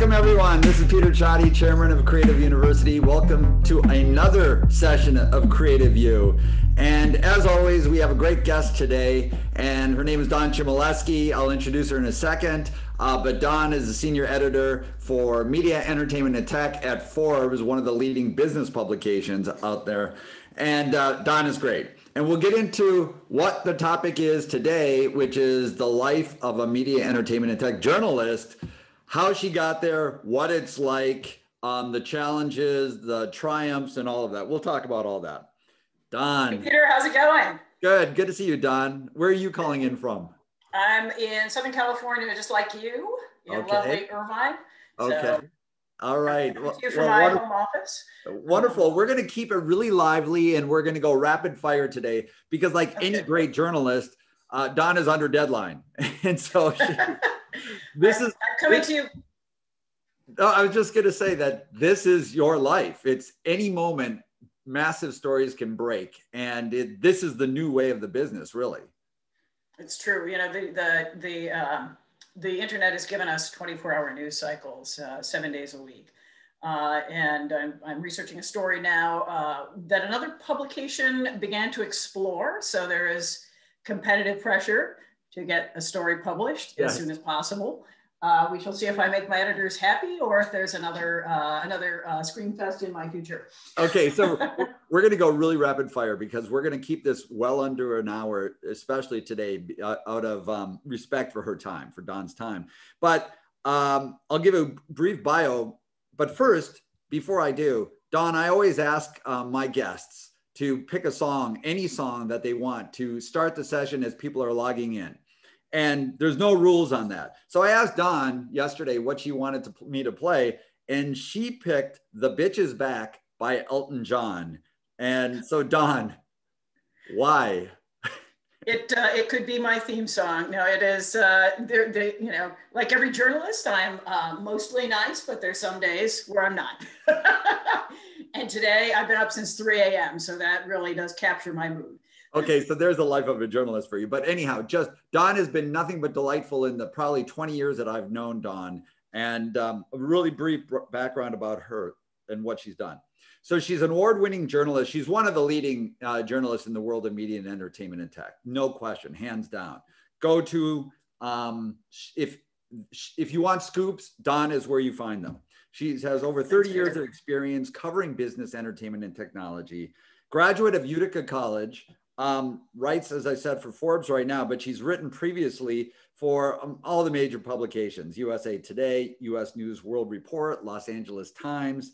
Welcome, everyone. This is Peter Csathy, chairman of Creative University. Welcome to another session of Creative U. And as always, we have a great guest today, and her name is Dawn Chmielewski. I'll introduce her in a second. But Dawn is a senior editor for media, entertainment, and tech at Forbes, one of the leading business publications out there. And Dawn is great. And we'll get into what the topic is today, which is the life of a media, entertainment, and tech journalist. How she got there, what it's like, the challenges, the triumphs, and all of that. We'll talk about all that. Dawn. Hey Peter, how's it going? Good. Good to see you, Dawn. Where are you calling in from? I'm in Southern California, just like you, in lovely Irvine. Okay. All right. Thank you for my home office. Wonderful. We're going to keep it really lively, and we're going to go rapid fire today because, like any great journalist, Dawn is under deadline, and so she. I'm coming to you. No, I was just going to say that this is your life. It's any moment, massive stories can break. And this is the new way of the business, really. It's true. You know, the internet has given us 24-hour news cycles, 7 days a week. And I'm researching a story now that another publication began to explore. So there is competitive pressure to get a story published as soon as possible. We shall see if I make my editors happy or if there's another scream fest in my future. Okay, so we're gonna go really rapid fire because we're gonna keep this well under an hour, especially today, out of respect for her time, for Dawn's time. But I'll give a brief bio, but first, before I do, Dawn, I always ask my guests to pick a song, any song that they want, to start the session as people are logging in. And there's no rules on that. So I asked Dawn yesterday what she wanted me to play, and she picked The Bitch Is Back by Elton John. And so Dawn, why? It could be my theme song. No, it is, you know, like every journalist, I'm mostly nice, but there's some days where I'm not. And today I've been up since 3 a.m. So that really does capture my mood. Okay, so there's the life of a journalist for you. But anyhow, just Dawn has been nothing but delightful in the probably 20 years that I've known Dawn, and a really brief background about her and what she's done. So she's an award-winning journalist. She's one of the leading journalists in the world of media and entertainment and tech. No question, hands down. Go to, if you want scoops, Dawn is where you find them. She has over 30 years of experience covering business, entertainment, and technology. Graduate of Utica College, writes, as I said, for Forbes right now, but she's written previously for all the major publications, USA Today, US News World Report, Los Angeles Times.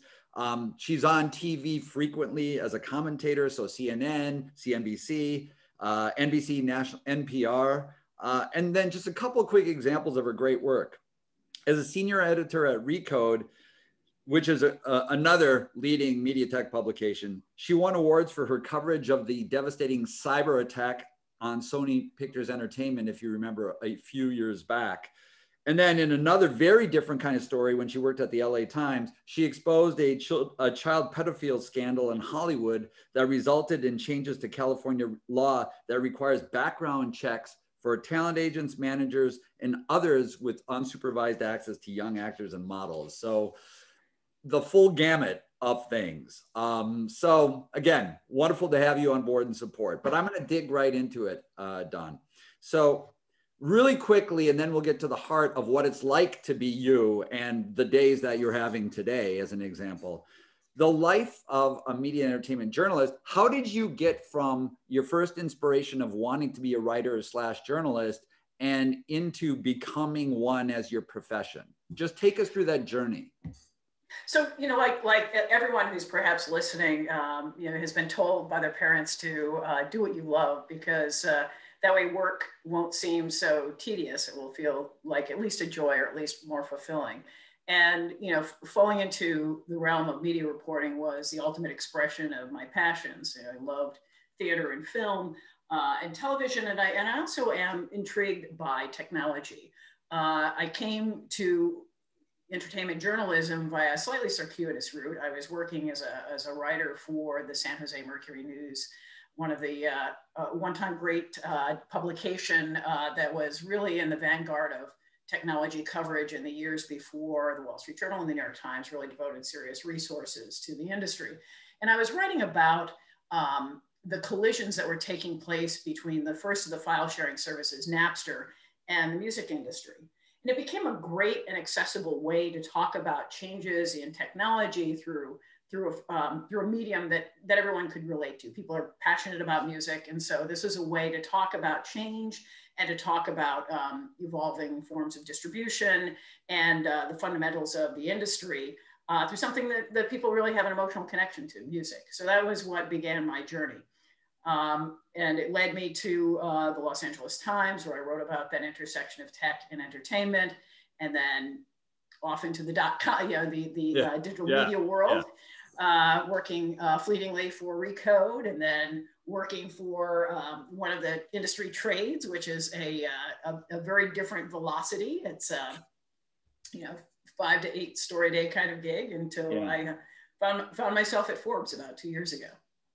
She's on TV frequently as a commentator, so CNN, CNBC, NBC, NPR, and then just a couple of quick examples of her great work. As a senior editor at Recode, which is another leading media tech publication, she won awards for her coverage of the devastating cyber attack on Sony Pictures Entertainment, if you remember, a few years back. And then in another very different kind of story, when she worked at the LA Times, she exposed a child pedophile scandal in Hollywood that resulted in changes to California law that requires background checks for talent agents, managers, and others with unsupervised access to young actors and models. So the full gamut of things. So again, wonderful to have you on board and support, but I'm going to dig right into it, Dawn. So really quickly, and then we'll get to the heart of what it's like to be you and the days that you're having today as an example. The life of a media entertainment journalist, how did you get from your first inspiration of wanting to be a writer/journalist and into becoming one as your profession? Just take us through that journey. So, you know, like everyone who's perhaps listening, you know, has been told by their parents to do what you love because that way work won't seem so tedious. It will feel like at least a joy or at least more fulfilling. And, you know, falling into the realm of media reporting was the ultimate expression of my passions. You know, I loved theater and film and television, and I also am intrigued by technology. I came to entertainment journalism via a slightly circuitous route. I was working as a writer for the San Jose Mercury News, one of the one-time great publication that was really in the vanguard of technology coverage in the years before, the Wall Street Journal and the New York Times really devoted serious resources to the industry. And I was writing about the collisions that were taking place between the first of the file sharing services, Napster, and the music industry. And it became a great and accessible way to talk about changes in technology through a medium that everyone could relate to. People are passionate about music. And so this is a way to talk about change and to talk about evolving forms of distribution and the fundamentals of the industry through something that people really have an emotional connection to, music. So that was what began my journey. And it led me to the Los Angeles Times, where I wrote about that intersection of tech and entertainment, and then off into the dot-com, you know, the digital media world. Yeah. Working fleetingly for Recode, and then working for one of the industry trades, which is a very different velocity. It's you know, 5 to 8 story day kind of gig until I found myself at Forbes about 2 years ago.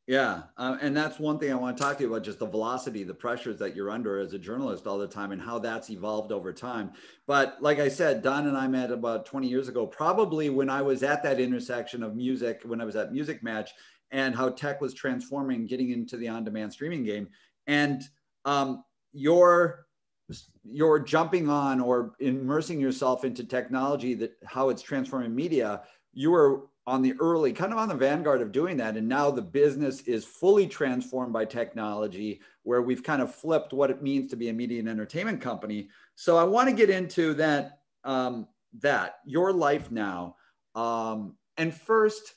Yeah, and that's one thing I want to talk to you about, just the velocity, the pressures that you're under as a journalist all the time and how that's evolved over time. But like I said, Don and I met about 20 years ago, probably when I was at that intersection of music, when I was at Music Match, and how tech was transforming, getting into the on-demand streaming game. And your jumping on or immersing yourself into technology, that how it's transforming media, you were on the early, kind of on the vanguard of doing that. And now the business is fully transformed by technology, where we've kind of flipped what it means to be a media and entertainment company. So I want to get into that, your life now. And first,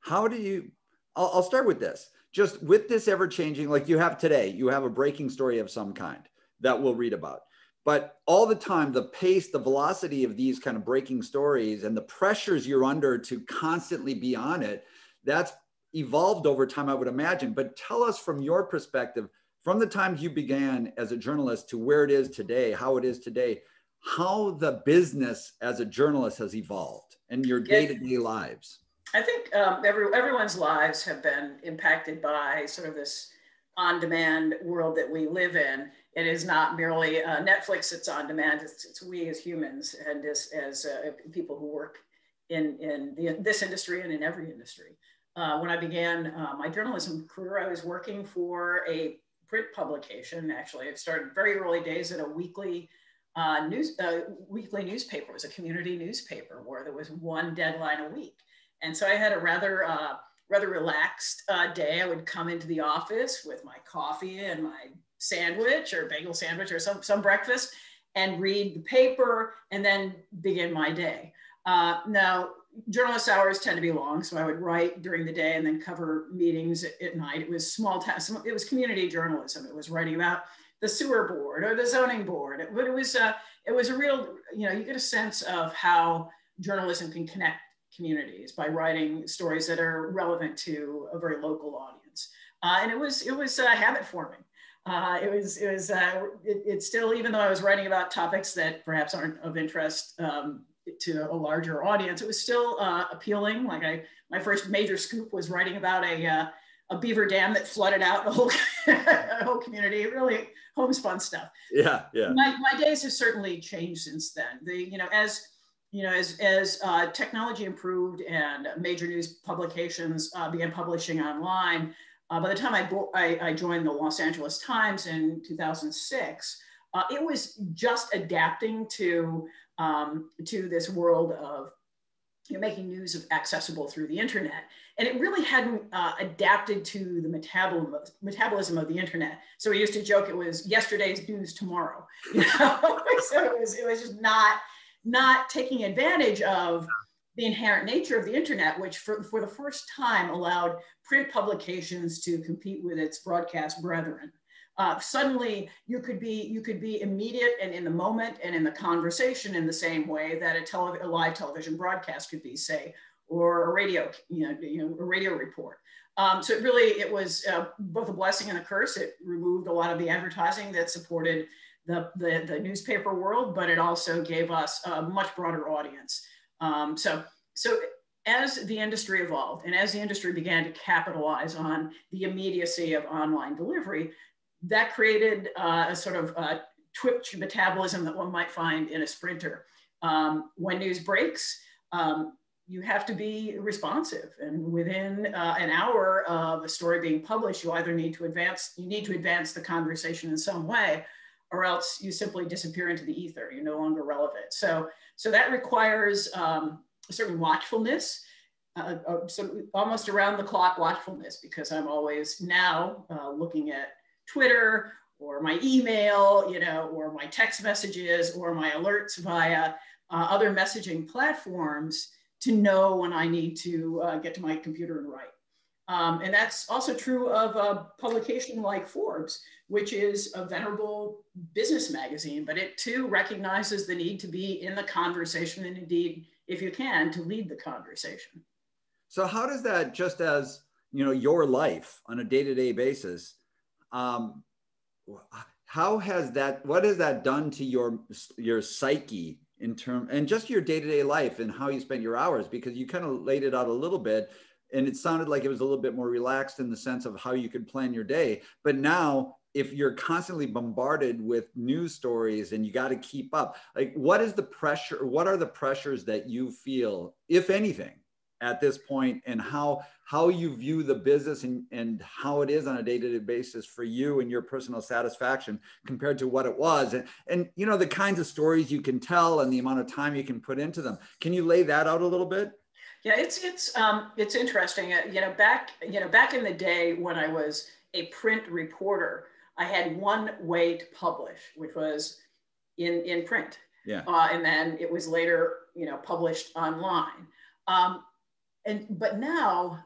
how do you, I'll start with this, just with this ever-changing, like you have today, you have a breaking story of some kind that we'll read about. But all the time, the pace, the velocity of these kind of breaking stories and the pressures you're under to constantly be on it, that's evolved over time, I would imagine. But tell us from your perspective, from the time you began as a journalist to where it is today, how it is today, how the business as a journalist has evolved and your day-to-day lives. I think everyone's lives have been impacted by sort of this on-demand world that we live in. It is not merely Netflix that's on demand, it's we as humans and as people who work in this industry and in every industry. When I began my journalism career, I was working for a print publication. Actually, I started very early days at a weekly newspaper. It was a community newspaper where there was one deadline a week. And so I had a rather relaxed day. I would come into the office with my coffee and my sandwich or bagel sandwich or some breakfast and read the paper and then begin my day. Now, journalist hours tend to be long, so I would write during the day and then cover meetings at night. It was small town, it was community journalism. It was writing about the sewer board or the zoning board. But it was a real, you know, you get a sense of how journalism can connect communities by writing stories that are relevant to a very local audience. And it was habit forming. It's still, even though I was writing about topics that perhaps aren't of interest to a larger audience, it was still appealing. Like my first major scoop was writing about a beaver dam that flooded out a whole community, really homespun stuff. Yeah, yeah. My days have certainly changed since then. As technology improved and major news publications began publishing online, by the time I joined the Los Angeles Times in 2006, it was just adapting to this world of, you know, making news accessible through the internet. And it really hadn't adapted to the metabolism of the internet. So we used to joke it was yesterday's news tomorrow. You know? So it was just not taking advantage of the inherent nature of the internet, which for the first time allowed print publications to compete with its broadcast brethren. Suddenly, you could be immediate and in the moment and in the conversation in the same way that a live television broadcast could be, say, or a radio, a radio report. So it was both a blessing and a curse. It removed a lot of the advertising that supported the newspaper world, but it also gave us a much broader audience. So as the industry evolved and as the industry began to capitalize on the immediacy of online delivery, that created a sort of twitch metabolism that one might find in a sprinter. When news breaks, you have to be responsive, and within an hour of a story being published, you either need to advance, the conversation in some way, or else you simply disappear into the ether. You're no longer relevant. So that requires a certain watchfulness, so almost around the clock watchfulness, because I'm always now looking at Twitter or my email, you know, or my text messages or my alerts via other messaging platforms to know when I need to get to my computer and write. And that's also true of a publication like Forbes, which is a venerable business magazine, but it too recognizes the need to be in the conversation and indeed, if you can, to lead the conversation. So how does that, just as, you know, your life on a day-to-day basis, how has that, what has that done to your psyche in terms, and just your day-to-day life and how you spend your hours? Because you kind of laid it out a little bit, and it sounded like it was a little bit more relaxed in the sense of how you could plan your day. But now, if you're constantly bombarded with news stories and you got to keep up, like, what is the pressure? What are the pressures that you feel, if anything, at this point, and how you view the business and how it is on a day-to-day basis for you and your personal satisfaction compared to what it was? And you know, the kinds of stories you can tell and the amount of time you can put into them. Can you lay that out a little bit? Yeah, it's interesting. Back in the day when I was a print reporter, I had one way to publish, which was in print. Yeah. And then it was later, you know, published online. But now,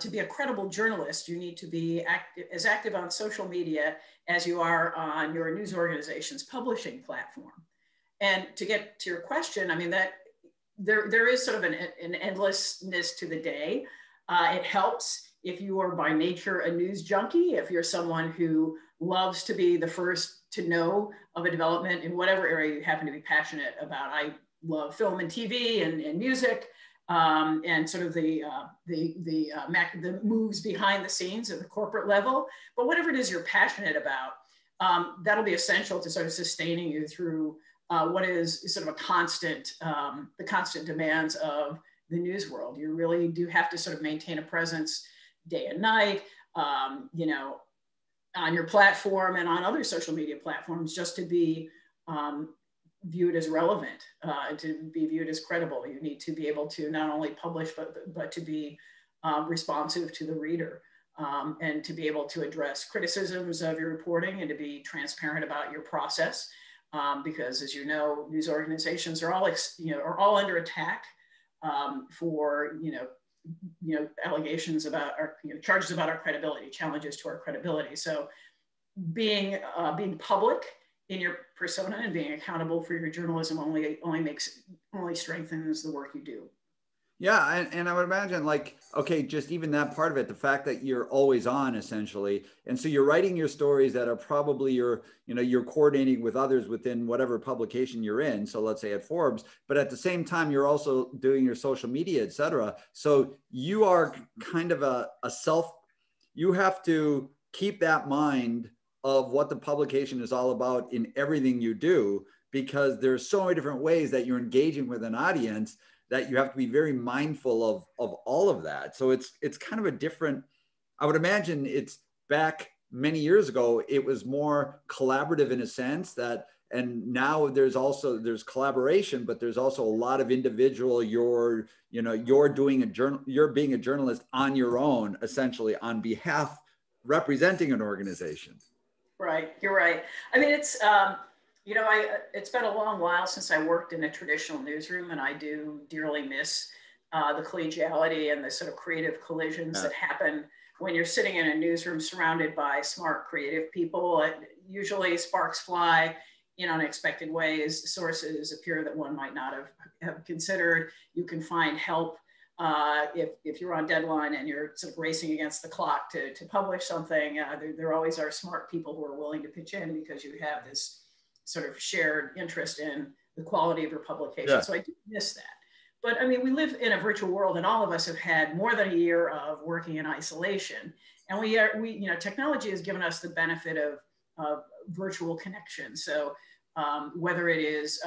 to be a credible journalist, you need to be as active on social media as you are on your news organization's publishing platform. And to get to your question, I mean that. There is sort of an endlessness to the day. It helps if you are by nature a news junkie, if you're someone who loves to be the first to know of a development in whatever area you happen to be passionate about. I love film and TV and music and sort of the moves behind the scenes at the corporate level. But whatever it is you're passionate about, that'll be essential to sort of sustaining you through what is sort of a constant, the constant demands of the news world. You really do have to sort of maintain a presence day and night, you know, on your platform and on other social media platforms, just to be viewed as relevant, to be viewed as credible. You need to be able to not only publish, but to be responsive to the reader and to be able to address criticisms of your reporting and to be transparent about your process. Because, as you know, news organizations are all under attack for allegations about our charges about our credibility, challenges to our credibility. So, being public in your persona and being accountable for your journalism only strengthens the work you do. Yeah, and I would imagine, like, okay, just even that part of it, the fact that you're always on, essentially. And so you're writing your stories that are probably you're coordinating with others within whatever publication you're in. So let's say at Forbes, but at the same time, you're also doing your social media, et cetera. So you are kind of you have to keep that mind of what the publication is all about in everything you do, because there's so many different ways that you're engaging with an audience that you have to be very mindful of all of that. So it's kind of a different, I would imagine it's back many years ago, it was more collaborative in a sense that, and now there's collaboration, but there's also a lot of individual, you're being a journalist on your own, essentially on behalf, representing an organization. Right, you're right. I mean, it's been a long while since I worked in a traditional newsroom, and I do dearly miss the collegiality and the sort of creative collisions that happen when you're sitting in a newsroom surrounded by smart, creative people. It usually sparks fly in unexpected ways. Sources appear that one might not have considered. You can find help if you're on deadline and you're sort of racing against the clock to publish something. There always are smart people who are willing to pitch in because you have this sort of shared interest in the quality of your publication. Yeah. So I do miss that. But I mean, we live in a virtual world, and all of us have had more than a year of working in isolation. And technology has given us the benefit of virtual connection. So whether it is,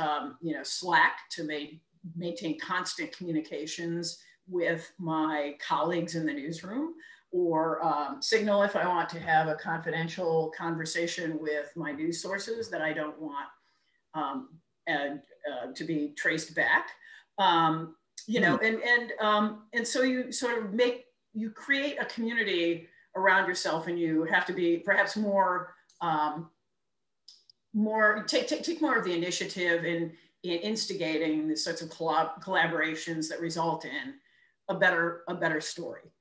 Slack to maintain constant communications with my colleagues in the newsroom, or Signal if I want to have a confidential conversation with my news sources that I don't want to be traced back, and so you sort of create a community around yourself, and you have to be perhaps more, take more of the initiative in instigating the sorts of collaborations that result in a better story.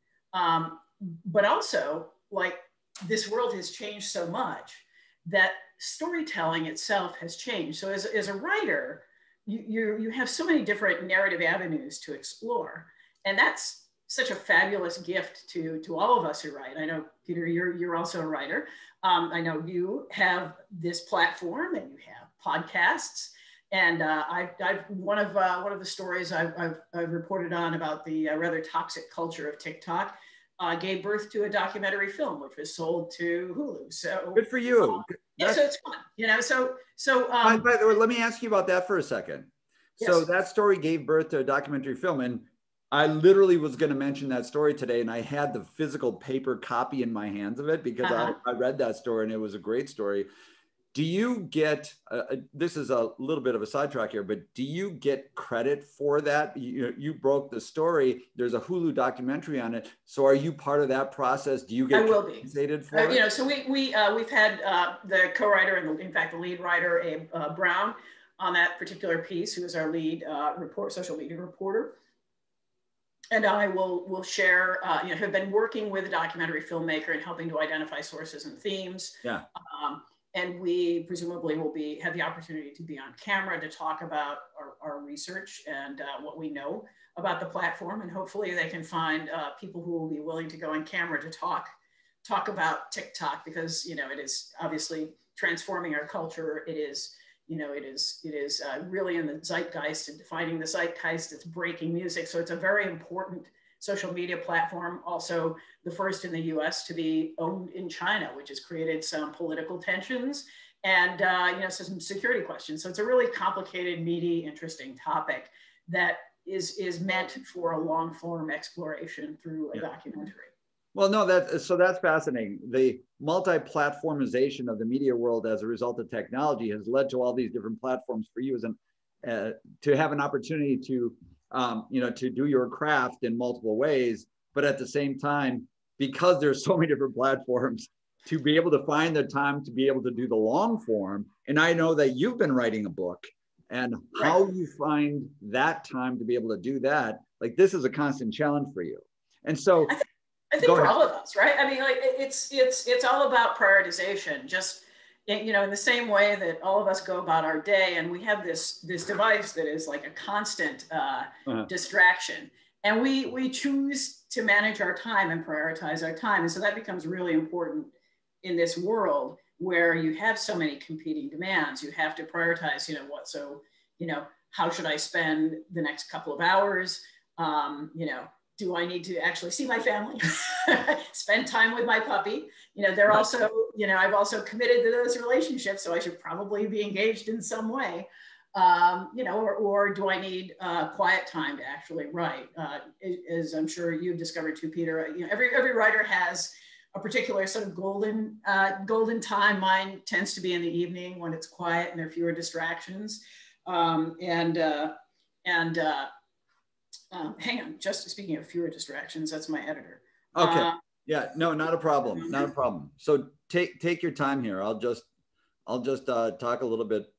But also, like, this world has changed so much that storytelling itself has changed. So as a writer, you have so many different narrative avenues to explore. And that's such a fabulous gift to all of us who write. I know, Peter, you're also a writer. I know you have this platform and you have podcasts. And one of the stories I've reported on about the rather toxic culture of TikTok gave birth to a documentary film, which was sold to Hulu. So good for you. Yeah, so it's fun, by the way, let me ask you about that for a second. Yes. So that story gave birth to a documentary film, and I literally was going to mention that story today, and I had the physical paper copy in my hands of it because I read that story, and it was a great story. Do you get, this is a little bit of a sidetrack here, but do you get credit for that? You broke the story. There's a Hulu documentary on it. So are you part of that process? Do you get compensated for it? So we've had the co-writer and the lead writer, Abe Brown, on that particular piece, who is our lead social media reporter. And I will share, have been working with a documentary filmmaker and helping to identify sources and themes. Yeah. And we presumably will have the opportunity to be on camera to talk about our research and what we know about the platform. And hopefully they can find people who will be willing to go on camera to talk about TikTok, because it is obviously transforming our culture. It is really in the zeitgeist and defining the zeitgeist. It's breaking music. So it's a very important social media platform, also the first in the US to be owned in China, which has created some political tensions and some security questions. So it's a really complicated, meaty, interesting topic that is meant for a long form exploration through a documentary. Well, no, that's fascinating. The multi-platformization of the media world as a result of technology has led to all these different platforms for you to have an opportunity to to do your craft in multiple ways, but at the same time, because there's so many different platforms, to be able to find the time to be able to do the long form. And I know that you've been writing a book, and how you find that time to be able to do that, like, this is a constant challenge for you. And so I think for all of us, right? I mean, like, it's all about prioritization. Just in the same way that all of us go about our day, and we have this device that is like a constant distraction, and we choose to manage our time and prioritize our time. And so that becomes really important in this world where you have so many competing demands. You have to prioritize, how should I spend the next couple of hours? Do I need to actually see my family, spend time with my puppy? They're also, I've also committed to those relationships, so I should probably be engaged in some way, or do I need quiet time to actually write? As I'm sure you've discovered too, Peter, every writer has a particular sort of golden time. Mine tends to be in the evening when it's quiet and there are fewer distractions. Hang on, just speaking of fewer distractions, that's my editor. Okay. Not a problem. Not a problem. So take your time here. I'll just talk a little bit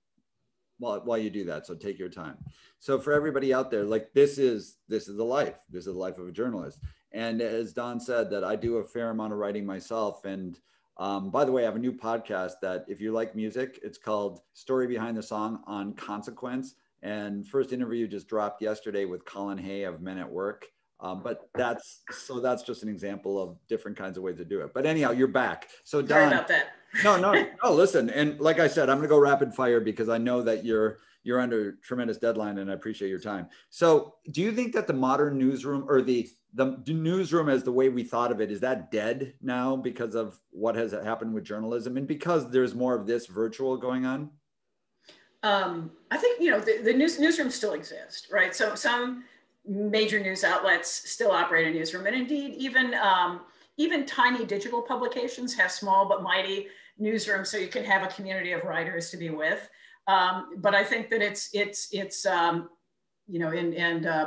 while you do that. So take your time. So for everybody out there, like, this is the life. This is the life of a journalist. And as Dawn said, that I do a fair amount of writing myself. And by the way, I have a new podcast that, if you like music, it's called Story Behind the Song on Consequence. And first interview just dropped yesterday with Colin Hay of Men at Work. That's just an example of different kinds of ways to do it. But anyhow, you're back. So Dawn, sorry about that. No, listen. And like I said, I'm going to go rapid fire because I know that you're you're under tremendous deadline, and I appreciate your time. So do you think that the modern newsroom, or the newsroom as the way we thought of it, is that dead now because of what has happened with journalism and because there's more of this virtual going on? I think, you know, the newsroom still exists, right? So some major news outlets still operate a newsroom, and indeed even, even tiny digital publications have small but mighty newsrooms, so you can have a community of writers to be with. But I think that it's you know,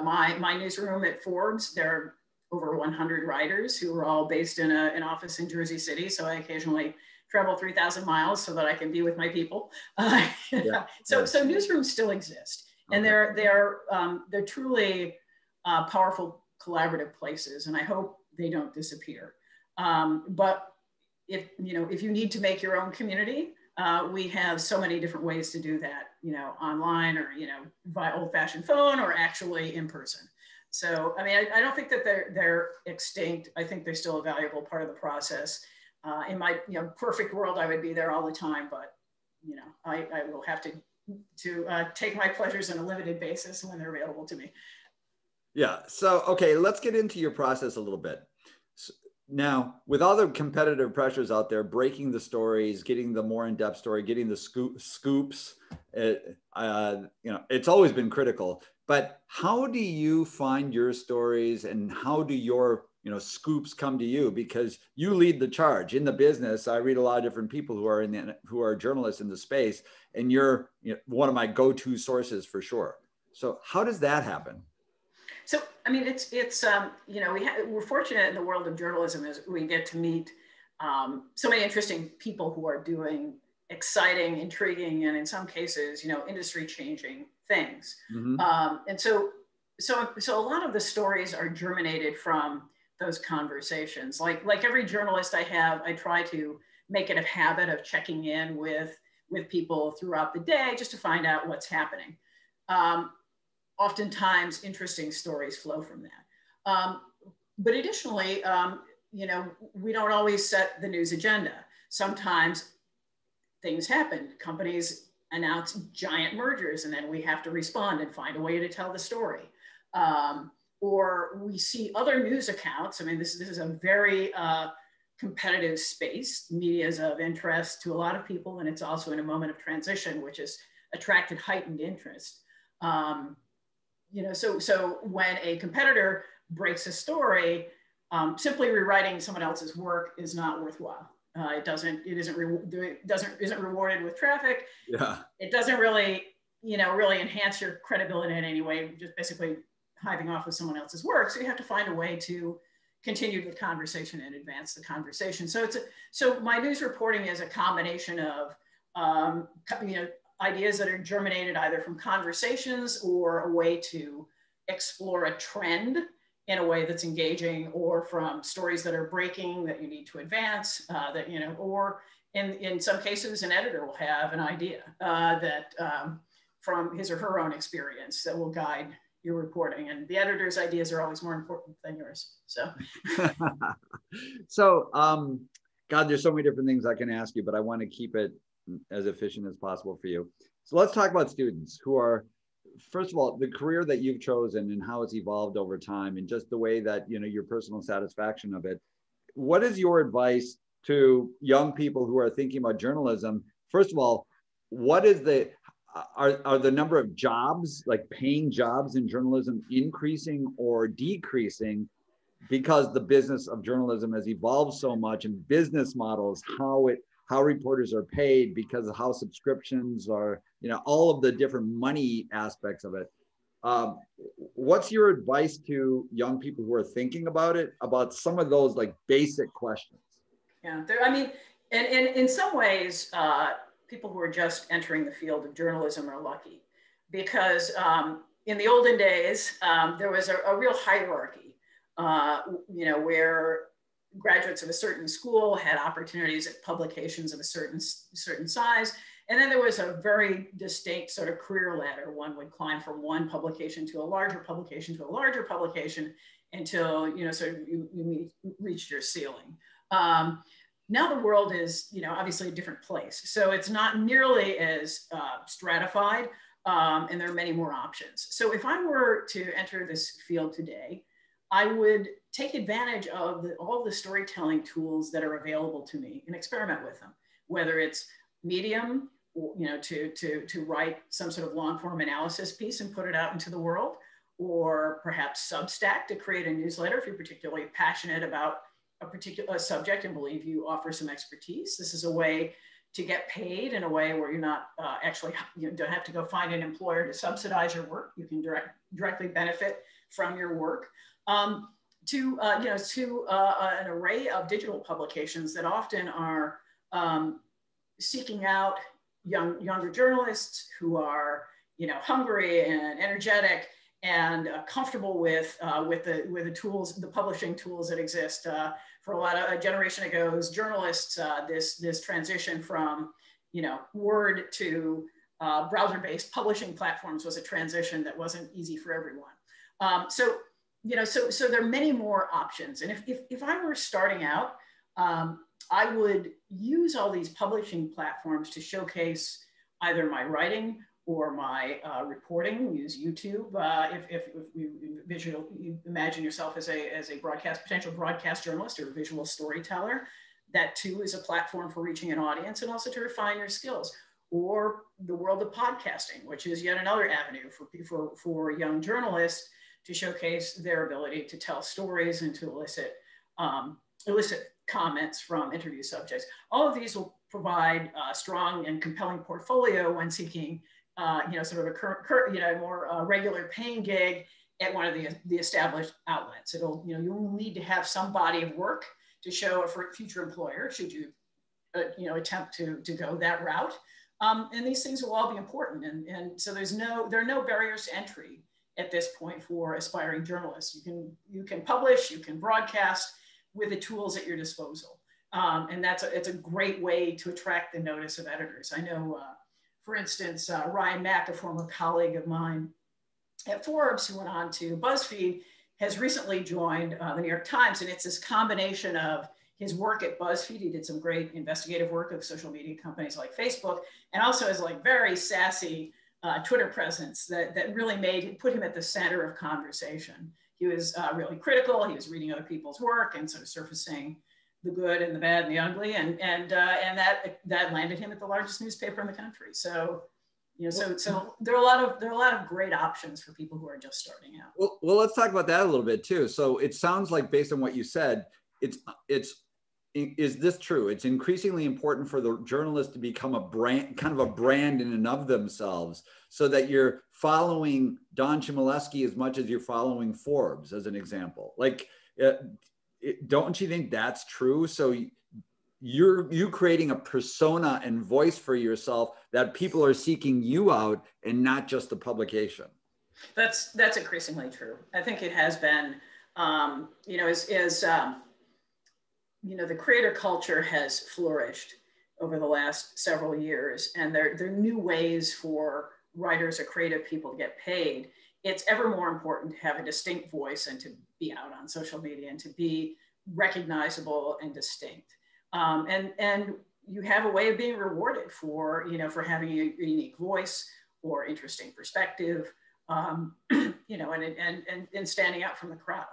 my newsroom at Forbes, there are over 100 writers who are all based in an office in Jersey City. So I occasionally travel 3,000 miles so that I can be with my people. Yeah. So newsrooms still exist, okay. And they're truly powerful collaborative places, and I hope they don't disappear. But if you need to make your own community, we have so many different ways to do that, online, or, by old fashioned phone, or actually in person. So, I mean, I don't think that they're extinct. I think they're still a valuable part of the process. In my perfect world, I would be there all the time, but I will have to take my pleasures on a limited basis when they're available to me. Yeah, so, okay, let's get into your process a little bit. Now, with all the competitive pressures out there, breaking the stories, getting the more in-depth story, getting the scoops, it's always been critical. But how do you find your stories, and how do your scoops come to you? Because you lead the charge in the business. I read a lot of different people who are journalists in the space, and you're one of my go-to sources for sure. So how does that happen? So, I mean, we're fortunate in the world of journalism is we get to meet so many interesting people who are doing exciting, intriguing, and in some cases, industry changing things. Mm-hmm. And so a lot of the stories are germinated from those conversations. Like every journalist I try to make it a habit of checking in with people throughout the day just to find out what's happening. Oftentimes, interesting stories flow from that. But additionally, we don't always set the news agenda. Sometimes things happen. Companies announce giant mergers, and then we have to respond and find a way to tell the story. Or we see other news accounts. I mean, this is a very competitive space. Media is of interest to a lot of people, and it's also in a moment of transition, which has attracted heightened interest. So when a competitor breaks a story, simply rewriting someone else's work is not worthwhile. It isn't rewarded with traffic. Yeah. It doesn't really enhance your credibility in any way, just basically hiving off of someone else's work. So you have to find a way to continue the conversation and advance the conversation. So so my news reporting is a combination of, ideas that are germinated either from conversations or a way to explore a trend in a way that's engaging, or from stories that are breaking that you need to advance, or in some cases, an editor will have an idea from his or her own experience that will guide your reporting. And the editor's ideas are always more important than yours, so. God, there's so many different things I can ask you, but I want to keep it as efficient as possible for you. So let's talk about students who are, first of all, the career that you've chosen and how it's evolved over time, and just the way that, your personal satisfaction of it. What is your advice to young people who are thinking about journalism? First of all, what is are the number of jobs, like paying jobs in journalism, increasing or decreasing? Because the business of journalism has evolved so much, and business models, how reporters are paid, because of how subscriptions are, all of the different money aspects of it. What's your advice to young people who are thinking about it, about some of those basic questions? Yeah, and in some ways, people who are just entering the field of journalism are lucky, because in the olden days, there was a real hierarchy, where graduates of a certain school had opportunities at publications of a certain size. And then there was a very distinct sort of career ladder. One would climb from one publication to a larger publication to a larger publication until, you reached your ceiling. Now the world is, obviously a different place. So it's not nearly as stratified. And there are many more options. So if I were to enter this field today, I would take advantage of all the storytelling tools that are available to me and experiment with them, whether it's Medium, you know, to write some sort of long form analysis piece and put it out into the world, or perhaps Substack to create a newsletter if you're particularly passionate about a particular subject and believe you offer some expertise. This is a way to get paid in a way where you're not actually, you don't have to go find an employer to subsidize your work. You can directly benefit from your work. To an array of digital publications that often are seeking out younger journalists who are, you know, hungry and energetic and comfortable with the tools, the publishing tools that exist. For a lot of a generation ago's journalists, this transition from, you know, Word to browser-based publishing platforms was a transition that wasn't easy for everyone. So there are many more options. And if I were starting out, I would use all these publishing platforms to showcase either my writing or my reporting. Use YouTube if you imagine yourself as a potential broadcast journalist or a visual storyteller. That too is a platform for reaching an audience and also to refine your skills. Or the world of podcasting, which is yet another avenue for young journalists to showcase their ability to tell stories and to elicit comments from interview subjects. All of these will provide a strong and compelling portfolio when seeking more regular paying gig at one of the established outlets. It'll, you know, you'll need to have some body of work to show for a future employer should you attempt to go that route. And these things will all be important. And so there are no barriers to entry at this point for aspiring journalists. You can publish, you can broadcast with the tools at your disposal. And it's a great way to attract the notice of editors. I know, for instance, Ryan Mack, a former colleague of mine at Forbes who went on to BuzzFeed, has recently joined the New York Times. And it's this combination of his work at BuzzFeed. He did some great investigative work of social media companies like Facebook, and also is like very sassy Twitter presence that really put him at the center of conversation. He was really critical. He was reading other people's work and sort of surfacing the good and the bad and the ugly, and that landed him at the largest newspaper in the country. So, you know, so there are a lot of great options for people who are just starting out. Well, let's talk about that a little bit too. So it sounds like, based on what you said, is this true? It's increasingly important for the journalist to become a brand in and of themselves, so that you're following Dawn Chmielewski as much as you're following Forbes, as an example. Like, don't you think that's true? So you're creating a persona and voice for yourself that people are seeking you out, and not just the publication. That's increasingly true. I think it has been, the creator culture has flourished over the last several years, and there are new ways for writers or creative people to get paid. It's ever more important to have a distinct voice and to be out on social media and to be recognizable and distinct. And you have a way of being rewarded for having a unique voice or interesting perspective, and standing out from the crowd.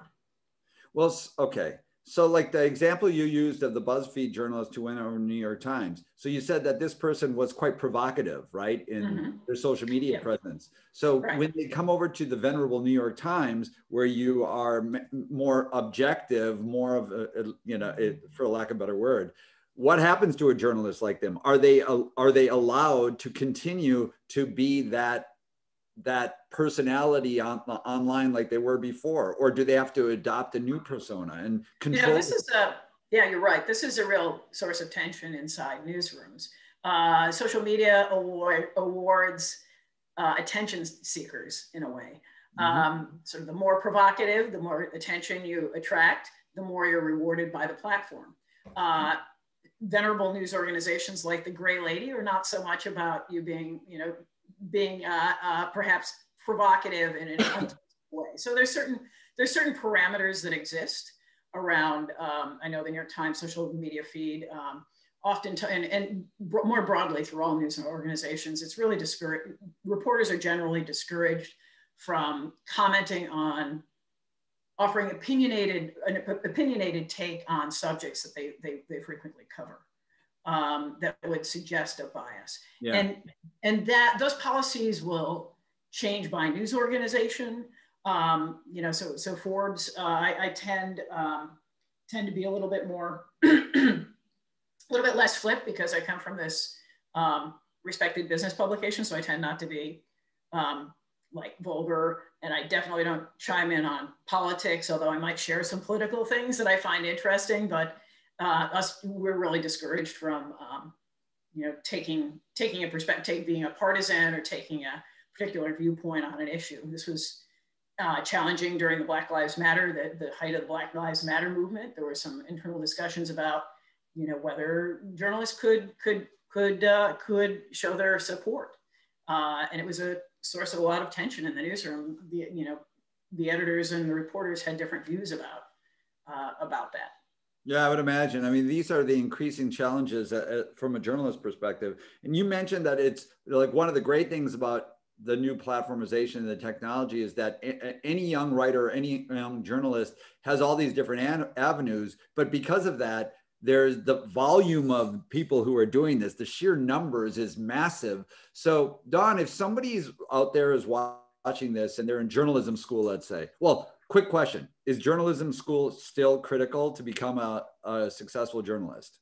Well, okay. So like the example you used of the BuzzFeed journalist who went over to New York Times. So you said that this person was quite provocative, right? In their social media presence. So when they come over to the venerable New York Times, where you are more objective, more of a, for lack of a better word, what happens to a journalist like them? Are they allowed to continue to be that personality online like they were before, or do they have to adopt a new persona and control? You're right. This is a real source of tension inside newsrooms. Social media awards attention seekers in a way. Sort of the more provocative, the more attention you attract, the more you're rewarded by the platform. Venerable news organizations like the Gray Lady are not so much about you being perhaps provocative in an way. So there's certain parameters that exist around, I know the New York Times social media feed oftentimes, and more broadly through all news organizations, it's really discouraged. Reporters are generally discouraged from commenting on, offering an opinionated take on subjects that they frequently cover, that would suggest a bias. Yeah. And that those policies will change by news organization. You know, so Forbes, I tend to be a little bit more, a little bit less flip because I come from this respected business publication, so I tend not to be like vulgar, and I definitely don't chime in on politics, although I might share some political things that I find interesting, but we're really discouraged from you know, taking a perspective, being a partisan or taking a particular viewpoint on an issue. This was challenging during the Black Lives Matter, the height of the Black Lives Matter movement. There were some internal discussions about, you know, whether journalists could show their support, and it was a source of a lot of tension in the newsroom. You know, the editors and the reporters had different views about that. Yeah, I would imagine. I mean, these are the increasing challenges from a journalist perspective. And you mentioned that it's like one of the great things about the new platformization and the technology is that any young writer, any young journalist has all these different avenues, but because of that, there's the volume of people who are doing this, the sheer numbers is massive. So Dawn, if somebody's out there is watching this and they're in journalism school, let's say, well, quick question, is journalism school still critical to become a successful journalist?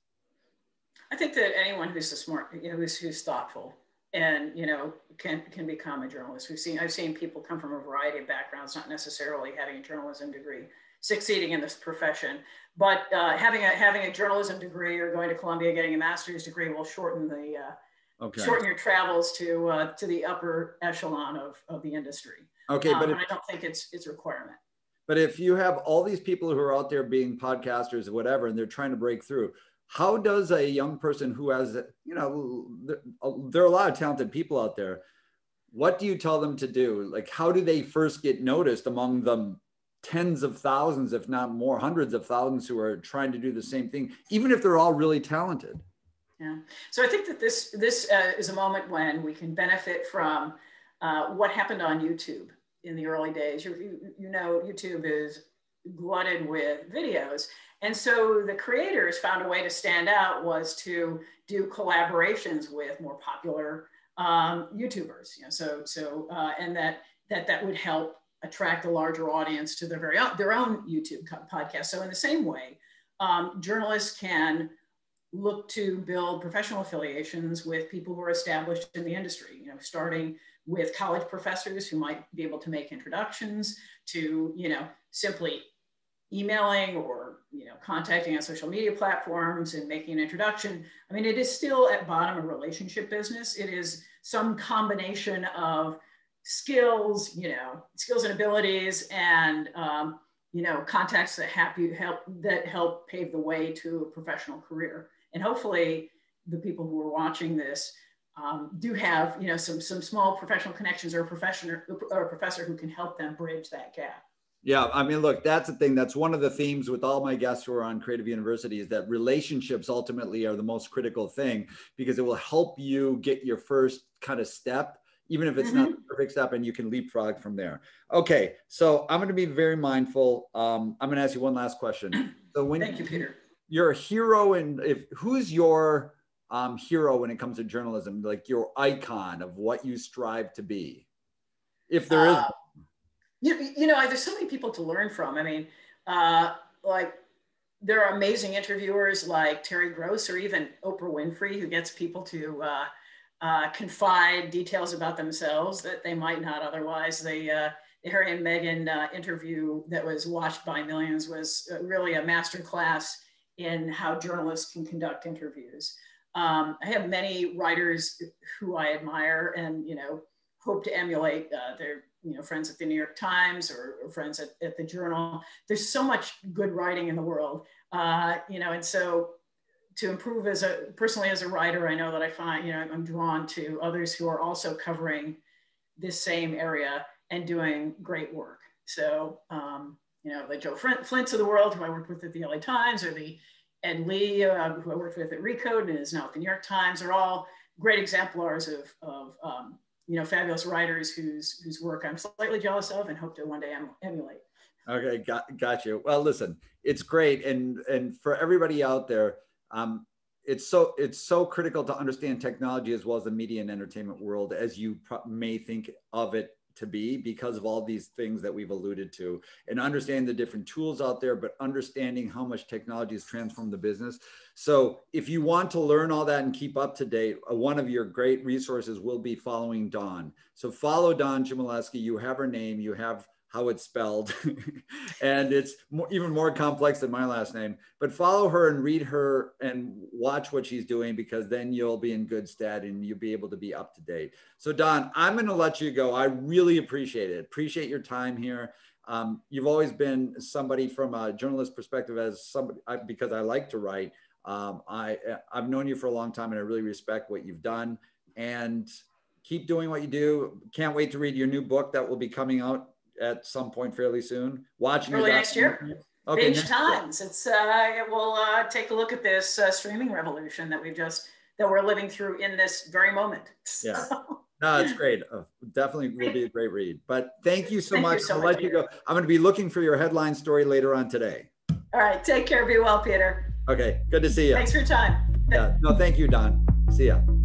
I think that anyone who's smart, you know, who's thoughtful and, you know, can become a journalist. I've seen people come from a variety of backgrounds, not necessarily having a journalism degree, succeeding in this profession, but having a journalism degree or going to Columbia, getting a master's degree will shorten shorten your travels to the upper echelon of the industry. Okay, but I don't think it's a requirement. But if you have all these people who are out there being podcasters or whatever, and they're trying to break through, how does a young person who has, you know, there are a lot of talented people out there. What do you tell them to do? Like, how do they first get noticed among them? Tens of thousands, if not more, hundreds of thousands who are trying to do the same thing, even if they're all really talented. Yeah. So I think that this is a moment when we can benefit from what happened on YouTube in the early days. You know, YouTube is glutted with videos. And so the creators found a way to stand out was to do collaborations with more popular YouTubers. You know, and that would help attract a larger audience to their own YouTube podcast. So in the same way, journalists can look to build professional affiliations with people who are established in the industry, you know, starting with college professors who might be able to make introductions to, you know, simply emailing or, you know, contacting on social media platforms and making an introduction. I mean, it is still at bottom a relationship business. It is some combination of skills, you know, skills and abilities, and you know, contacts that help pave the way to a professional career. And hopefully, the people who are watching this do have, you know, some small professional connections or a professor who can help them bridge that gap. Yeah, I mean, look, that's the thing. That's one of the themes with all my guests who are on Creative University is that relationships ultimately are the most critical thing because it will help you get your first kind of step. Even if it's not the perfect step, and you can leapfrog from there. Okay, so I'm going to be very mindful. I'm going to ask you one last question. So thank you, Peter. You're a hero, and who's your hero when it comes to journalism? Like your icon of what you strive to be, if there is. You know, there's so many people to learn from. I mean, like there are amazing interviewers like Terry Gross or even Oprah Winfrey who gets people to. Confide details about themselves that they might not otherwise. The Harry and Meghan interview that was watched by millions was really a masterclass in how journalists can conduct interviews. I have many writers who I admire and, you know, hope to emulate. They're, you know, friends at the New York Times or friends at the Journal. There's so much good writing in the world, you know, and so to improve personally as a writer, I know that I find, you know, I'm drawn to others who are also covering this same area and doing great work. So, you know, the Joe Flints of the world, who I worked with at the LA Times, or the and Lee, who I worked with at Recode and is now at the New York Times, are all great exemplars of you know, fabulous writers whose work I'm slightly jealous of and hope to one day emulate. Okay, got you. Well, listen, it's great, and for everybody out there, it's so critical to understand technology as well as the media and entertainment world as you may think of it to be, because of all these things that we've alluded to, and understand the different tools out there, but understanding how much technology has transformed the business. So if you want to learn all that and keep up to date, one of your great resources will be following Dawn. So follow Dawn Chmielewski. You have her name, you have how it's spelled, and it's even more complex than my last name, but follow her and read her and watch what she's doing, because then you'll be in good stead and you'll be able to be up to date. So Dawn, I'm going to let you go. I really appreciate it. Appreciate your time here. You've always been somebody from a journalist perspective, as somebody, because I like to write. I've known you for a long time and I really respect what you've done, and keep doing what you do. Can't wait to read your new book that will be coming out at some point fairly soon. Watching early next year. Okay, Binge Times. It's we'll take a look at this streaming revolution that we're living through in this very moment. So. Yeah, no, it's great. Definitely will be a great read. But thank you so much. I'll let you go. I'm going to be looking for your headline story later on today. All right, take care. Be well, Peter. Okay, good to see you. Thanks for your time. Yeah. No, thank you, Don. See ya.